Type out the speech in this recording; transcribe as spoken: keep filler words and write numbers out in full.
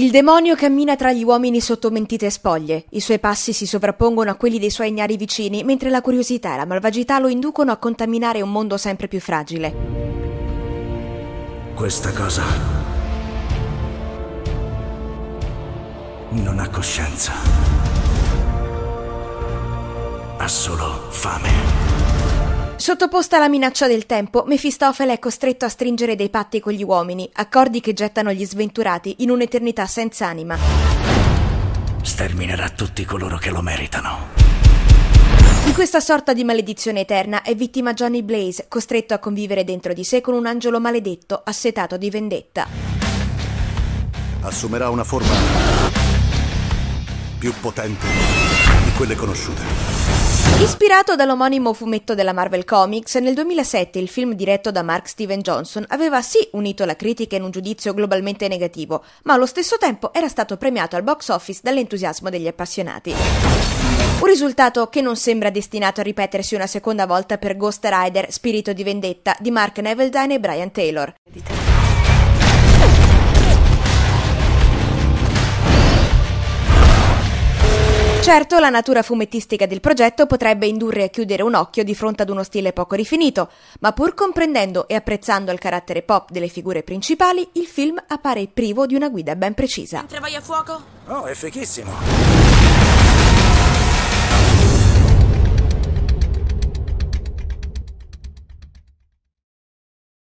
Il demonio cammina tra gli uomini sotto mentite spoglie, i suoi passi si sovrappongono a quelli dei suoi ignari vicini, mentre la curiosità e la malvagità lo inducono a contaminare un mondo sempre più fragile. Questa cosa non ha coscienza, ha solo fame. Sottoposta alla minaccia del tempo, Mefistofele è costretto a stringere dei patti con gli uomini, accordi che gettano gli sventurati in un'eternità senza anima. Sterminerà tutti coloro che lo meritano. Di questa sorta di maledizione eterna è vittima Johnny Blaze, costretto a convivere dentro di sé con un angelo maledetto, assetato di vendetta. Assumerà una forma più potente di quelle conosciute. Ispirato dall'omonimo fumetto della Marvel Comics, nel duemilasette il film diretto da Mark Steven Johnson aveva sì unito la critica in un giudizio globalmente negativo, ma allo stesso tempo era stato premiato al box office dall'entusiasmo degli appassionati. Un risultato che non sembra destinato a ripetersi una seconda volta per Ghost Rider: Spirito di vendetta di Mark Neveldine e Brian Taylor. Certo, la natura fumettistica del progetto potrebbe indurre a chiudere un occhio di fronte ad uno stile poco rifinito, ma pur comprendendo e apprezzando il carattere pop delle figure principali, il film appare privo di una guida ben precisa. Travaglia a fuoco? Oh, è fichissimo!